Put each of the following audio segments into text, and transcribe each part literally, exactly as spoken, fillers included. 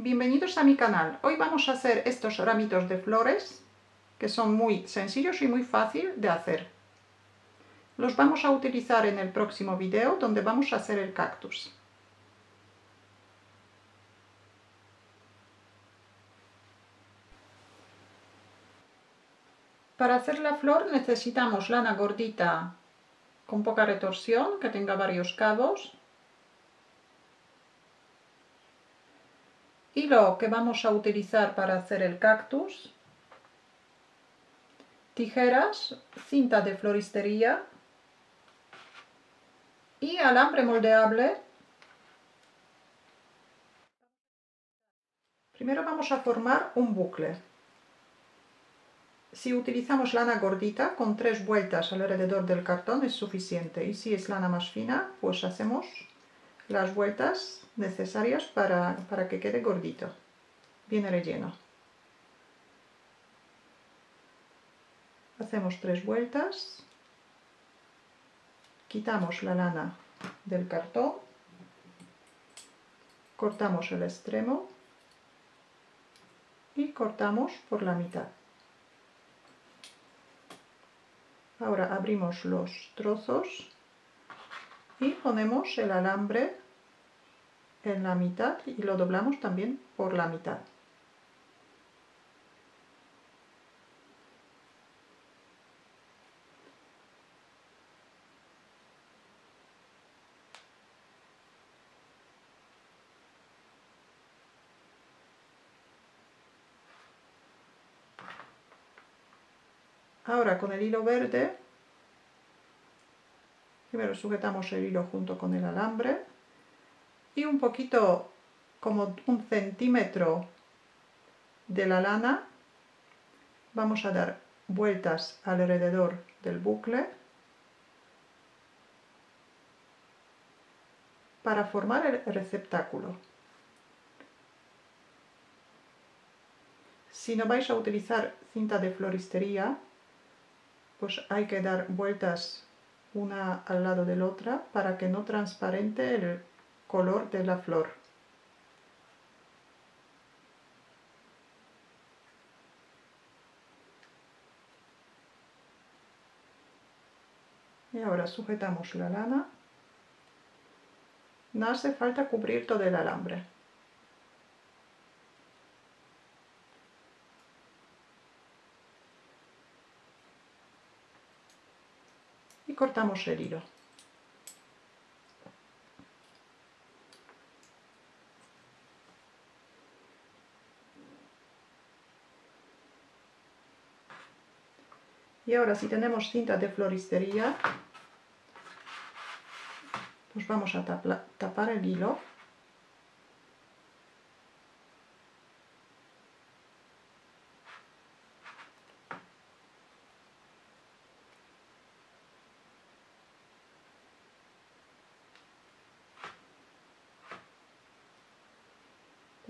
Bienvenidos a mi canal. Hoy vamos a hacer estos ramitos de flores que son muy sencillos y muy fácil de hacer. Los vamos a utilizar en el próximo video donde vamos a hacer el cactus. Para hacer la flor necesitamos lana gordita con poca retorsión, que tenga varios cabos. Hilo que vamos a utilizar para hacer el cactus, tijeras, cinta de floristería y alambre moldeable. Primero vamos a formar un bucle. Si utilizamos lana gordita, con tres vueltas alrededor del cartón es suficiente, y si es lana más fina, pues hacemos las vueltas necesarias para, para que quede gordito, bien relleno. Hacemos tres vueltas, quitamos la lana del cartón, cortamos el extremo y cortamos por la mitad. Ahora abrimos los trozos y ponemos el alambre en la mitad y lo doblamos también por la mitad. Ahora con el hilo verde, primero sujetamos el hilo junto con el alambre y un poquito, como un centímetro de la lana, vamos a dar vueltas alrededor del bucle para formar el receptáculo. Si no vais a utilizar cinta de floristería, pues hay que dar vueltas una al lado de la otra para que no transparente el color de la flor. Y ahora sujetamos la lana. No hace falta cubrir todo el alambre. Cortamos el hilo. Y ahora, si tenemos cinta de floristería, pues vamos a tapla, tapar el hilo.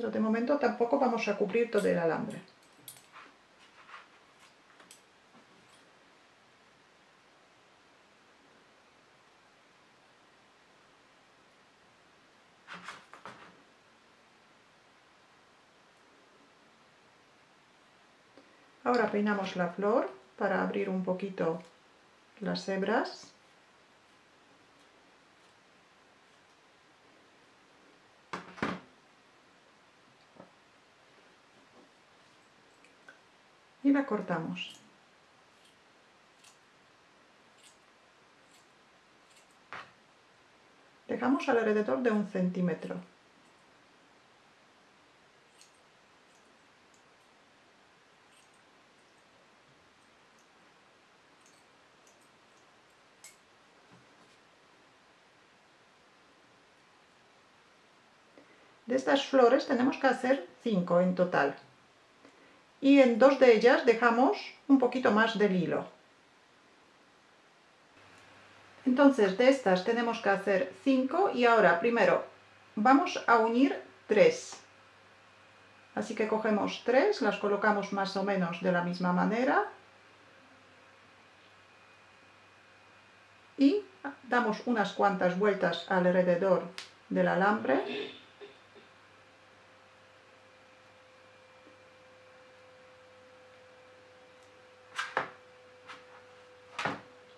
Pero de momento tampoco vamos a cubrir todo el alambre. Ahora peinamos la flor para abrir un poquito las hebras. Y la cortamos. Dejamos alrededor de un centímetro. De estas flores tenemos que hacer cinco en total. Y en dos de ellas dejamos un poquito más del hilo. Entonces de estas tenemos que hacer cinco y ahora primero vamos a unir tres. Así que cogemos tres, las colocamos más o menos de la misma manera y damos unas cuantas vueltas alrededor del alambre.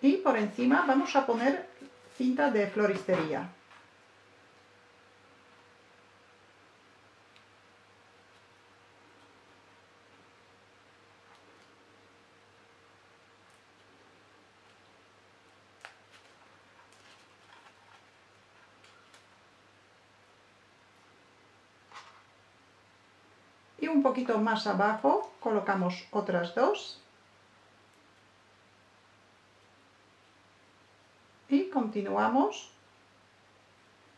y por encima vamos a poner cinta de floristería. Y un poquito más abajo colocamos otras dos. Y continuamos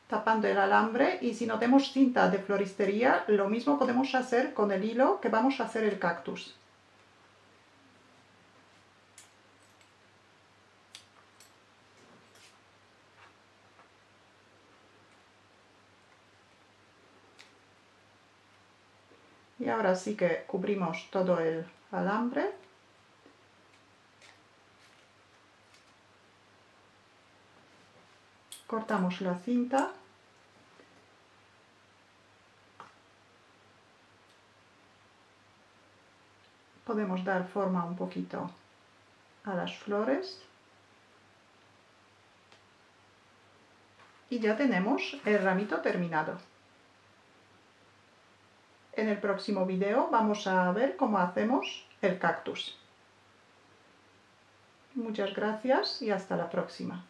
tapando el alambre, y si no tenemos cinta de floristería, lo mismo podemos hacer con el hilo que vamos a hacer el cactus. Y ahora sí que cubrimos todo el alambre. Cortamos la cinta . Podemos dar forma un poquito a las flores y ya tenemos el ramito terminado. En el próximo video vamos a ver cómo hacemos el cactus. Muchas gracias y hasta la próxima.